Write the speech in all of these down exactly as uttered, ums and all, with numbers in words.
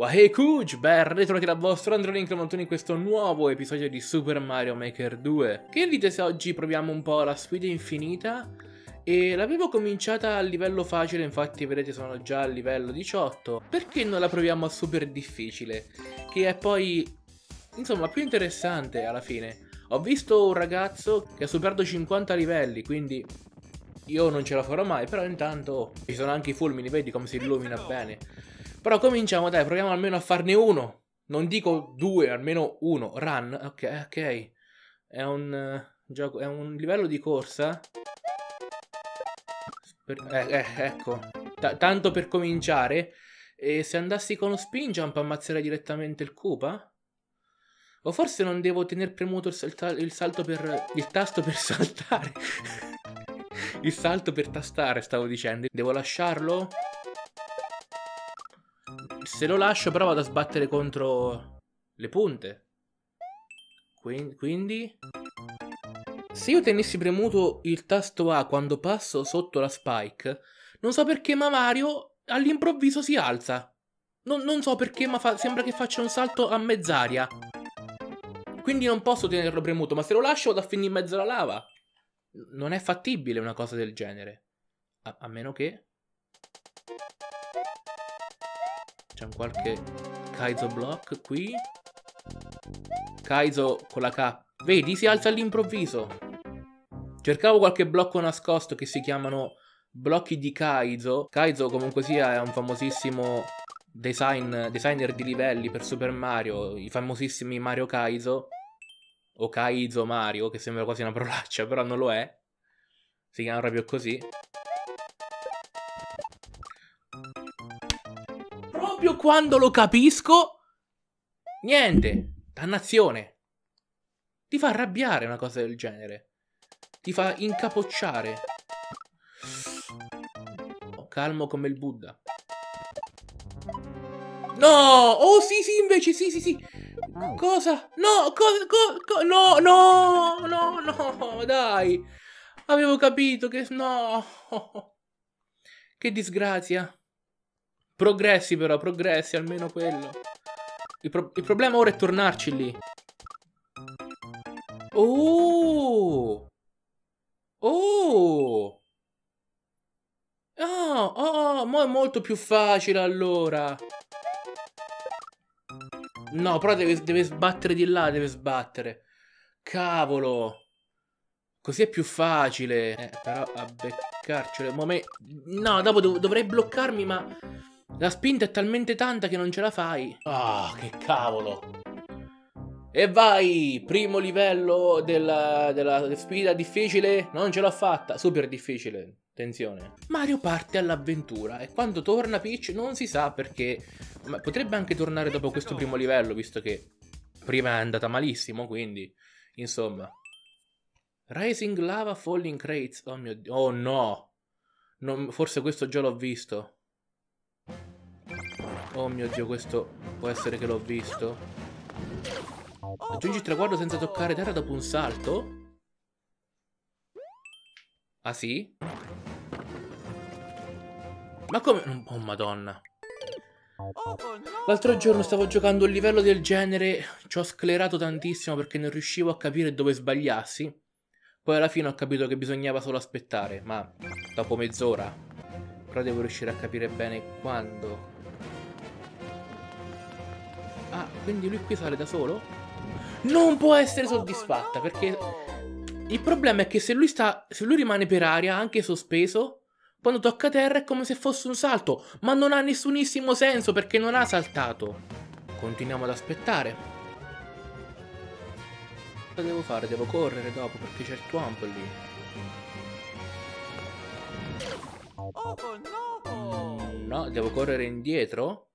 Wahey Kuj, ben ritrovati dal vostro AndreLink novantuno in questo nuovo episodio di Super Mario Maker due. Che dite se oggi proviamo un po' la sfida infinita? E l'avevo cominciata a livello facile, infatti vedete sono già a livello diciotto. Perché non la proviamo a super difficile? Che è poi, insomma, più interessante alla fine. Ho visto un ragazzo che ha superato cinquanta livelli, quindi io non ce la farò mai, però intanto ci sono anche i fulmini, vedi come si illumina bene. Però cominciamo, dai, proviamo almeno a farne uno. Non dico due, almeno uno. Run, ok, ok. È un uh, gioco, è un livello di corsa. Per, eh, eh, ecco. T tanto per cominciare. E se andassi con lo spin jump ammazzerei direttamente il Koopa? O forse non devo tenere premuto il, salta il salto per... il tasto per saltare. Il salto per tastare, stavo dicendo. Devo lasciarlo? Se lo lascio però vado a sbattere contro le punte. Quindi, se io tenessi premuto il tasto A quando passo sotto la spike, non so perché ma Mario all'improvviso si alza. Non, non so perché, ma fa, sembra che faccia un salto a mezz'aria. Quindi non posso tenerlo premuto, ma se lo lascio vado a finire in mezzo alla lava. Non è fattibile una cosa del genere. A, a meno che... c'è un qualche Kaizo block qui. Kaizo con la K. Vedi, si alza all'improvviso. Cercavo qualche blocco nascosto che si chiamano blocchi di Kaizo. Kaizo comunque sia è un famosissimo design, designer di livelli per Super Mario. I famosissimi Mario Kaizo. O Kaizo Mario, che sembra quasi una parolaccia, però non lo è. Si chiama proprio così. Proprio quando lo capisco, niente, dannazione. Ti fa arrabbiare una cosa del genere. Ti fa incapocciare. Oh, calmo come il Buddha. No! Oh sì sì invece sì sì sì. Cosa? No, cosa? Co, co, no, no, no, no, dai. Avevo capito che... no. Che disgrazia. Progressi però, progressi, almeno quello. Il, pro il problema ora è tornarci lì. Oh! Oh! Oh, oh, ma è molto più facile allora. No, però deve, deve sbattere di là, deve sbattere. Cavolo! Così è più facile. Eh, però a beccarcelo... no, dopo dov dovrei bloccarmi, ma... la spinta è talmente tanta che non ce la fai. Ah, oh, che cavolo. E vai. Primo livello della, della sfida difficile. Non ce l'ho fatta. Super difficile. Attenzione. Mario parte all'avventura. E quando torna Peach non si sa perché. Ma potrebbe anche tornare dopo questo primo livello, visto che prima è andata malissimo. Quindi, insomma. Rising lava falling crates. Oh mio dio. Oh no. Non... forse questo già l'ho visto. Oh mio dio, questo può essere che l'ho visto. Aggiungi il traguardo senza toccare terra dopo un salto? Ah sì? Ma come? Oh madonna. L'altro giorno stavo giocando un livello del genere. Ci ho sclerato tantissimo perché non riuscivo a capire dove sbagliassi. Poi alla fine ho capito che bisognava solo aspettare. Ma dopo mezz'ora. Però devo riuscire a capire bene quando. Ah, quindi lui qui sale da solo? Non può essere soddisfatta, perché il problema è che se lui, sta, se lui rimane per aria, anche sospeso, quando tocca terra è come se fosse un salto, ma non ha nessunissimo senso perché non ha saltato. Continuiamo ad aspettare. Cosa devo fare? Devo correre dopo perché c'è il Thwomp lì. No, devo correre indietro?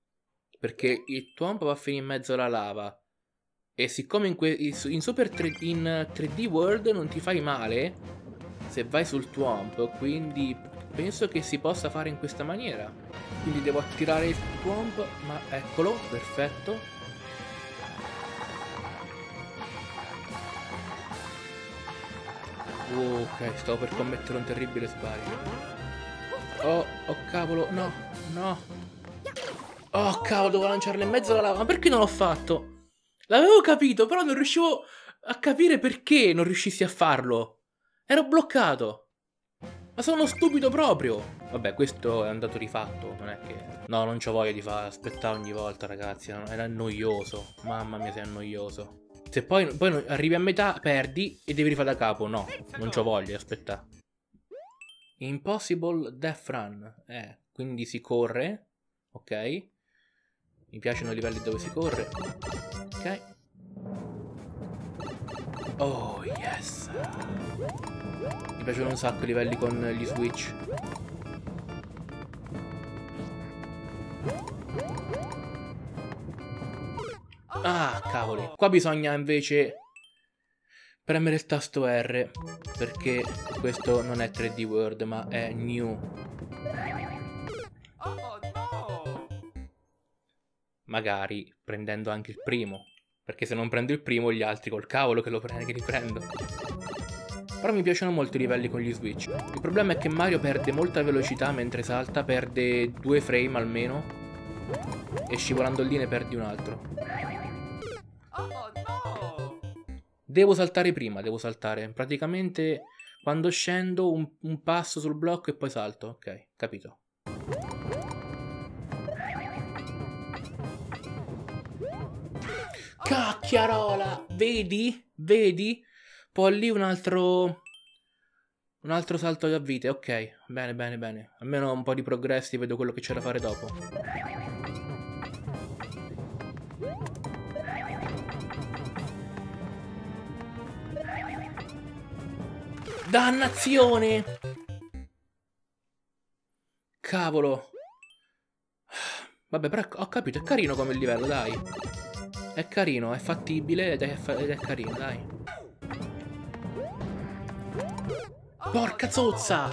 Perché il Thwomp va a finire in mezzo alla lava. E siccome in, in Super in tre D World non ti fai male se vai sul Thwomp, quindi penso che si possa fare in questa maniera. Quindi devo attirare il Thwomp, ma eccolo, perfetto. Oh, ok, stavo per commettere un terribile sbaglio. Oh, oh cavolo, no, no. Oh cavolo, devo lanciarla in mezzo alla lava. Ma perché non l'ho fatto? L'avevo capito, però non riuscivo a capire perché non riuscissi a farlo. Ero bloccato. Ma sono stupido proprio. Vabbè, questo è andato rifatto. Non è che... No, non c'ho voglia di fare aspettare ogni volta, ragazzi. Era noioso. Mamma mia, se è noioso. Se poi, poi arrivi a metà, perdi e devi rifare da capo. No, non c'ho voglia di aspettare. Impossible Death Run. Eh, quindi si corre. Ok. Mi piacciono i livelli dove si corre. Ok. Oh, yes. Mi piacciono un sacco i livelli con gli switch. Ah, cavoli. Qua bisogna invece premere il tasto R, perché questo non è tre D World, ma è New. Magari prendendo anche il primo, perché se non prendo il primo gli altri col cavolo che, lo pre che li prendo. Però mi piacciono molto i livelli con gli switch. Il problema è che Mario perde molta velocità mentre salta, perde due frame almeno, e scivolando lì ne perdi un altro. Devo saltare prima, devo saltare. Praticamente quando scendo un, un passo sul blocco e poi salto. Ok, capito. Cacchiarola! Vedi? Vedi? Poi lì un altro... Un altro salto a vite, ok. Bene, bene, bene. Almeno un po' di progressi, vedo quello che c'è da fare dopo. Dannazione! Cavolo! Vabbè, però ho capito, è carino come livello, dai. È carino, è fattibile ed è, fa ed è carino, dai. Porca zozza!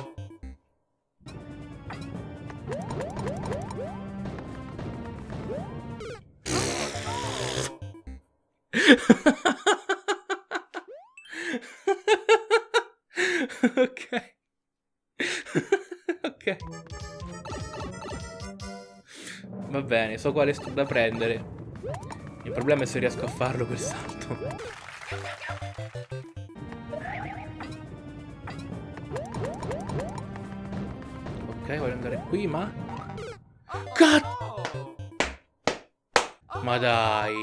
Ok. Ok. Va bene, so quale sto da prendere. Il problema è se riesco a farlo quel salto. Ok, voglio andare qui, ma... Cazzo! Ma dai!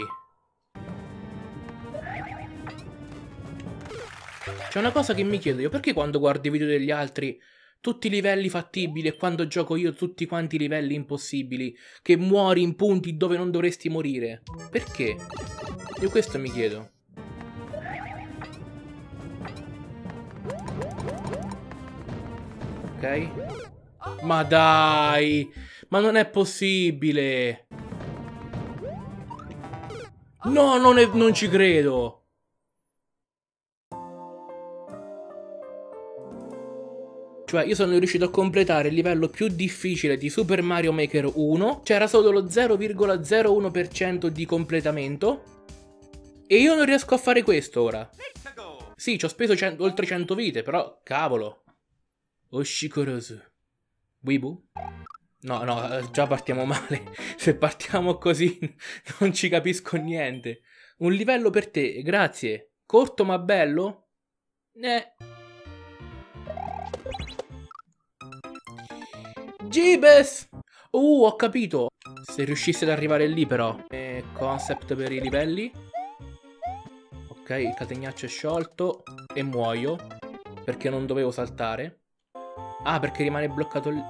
C'è una cosa che mi chiedo io, perché quando guardo i video degli altri tutti i livelli fattibili e quando gioco io tutti quanti i livelli impossibili, che muori in punti dove non dovresti morire? Perché? Io questo mi chiedo. Ok? Ma dai! Ma non è possibile! No, non, è, non ci credo! Cioè, io sono riuscito a completare il livello più difficile di Super Mario Maker uno. C'era solo lo zero virgola zero uno per cento di completamento. E io non riesco a fare questo ora. Sì, ci ho speso oltre cento vite, però, cavolo. Oshikorosu. Wibu? No, no, già partiamo male. Se partiamo così, non ci capisco niente. Un livello per te, grazie. Corto ma bello? Eh... Gibes! Uh, ho capito! Se riuscissi ad arrivare lì però. E concept per i livelli. Ok, il catenaccio è sciolto. E muoio. Perché non dovevo saltare. Ah, perché rimane bloccato lì.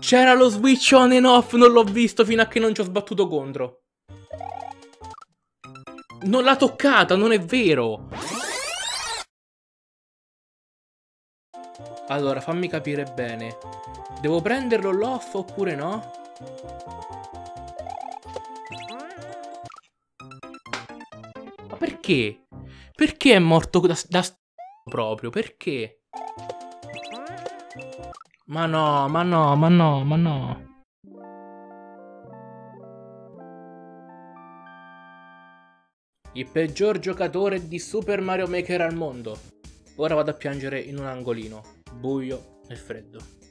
C'era lo switch on and off, non l'ho visto fino a che non ci ho sbattuto contro. Non l'ha toccata, non è vero! Allora, fammi capire bene. Devo prenderlo l'off oppure no? Ma perché? Perché è morto da, da st... proprio? Perché? Ma no, ma no, ma no, ma no. Il peggior giocatore di Super Mario Maker al mondo. Ora vado a piangere in un angolino. Buio e freddo.